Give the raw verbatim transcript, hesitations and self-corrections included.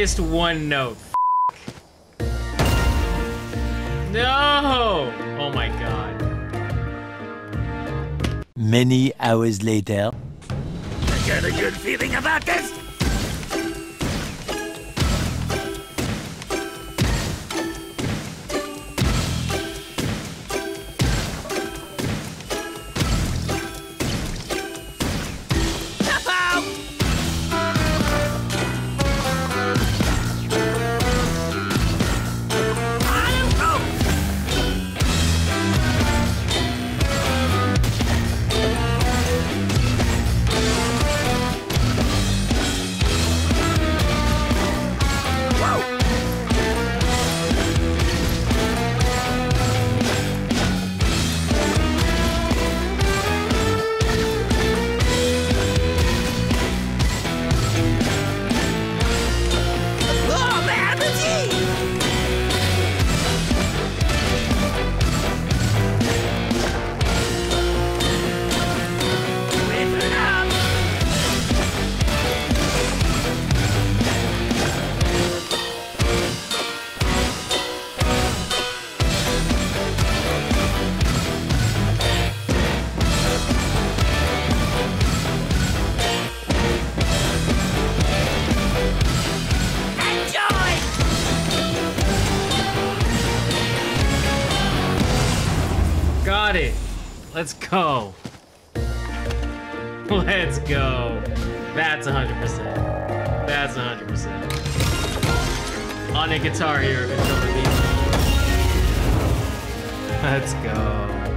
missed one note. F no! Oh my god. Many hours later. I got a good feeling about this! Got it. Let's go. Let's go. That's one hundred percent. That's one hundred percent. On a guitar here. Let's go.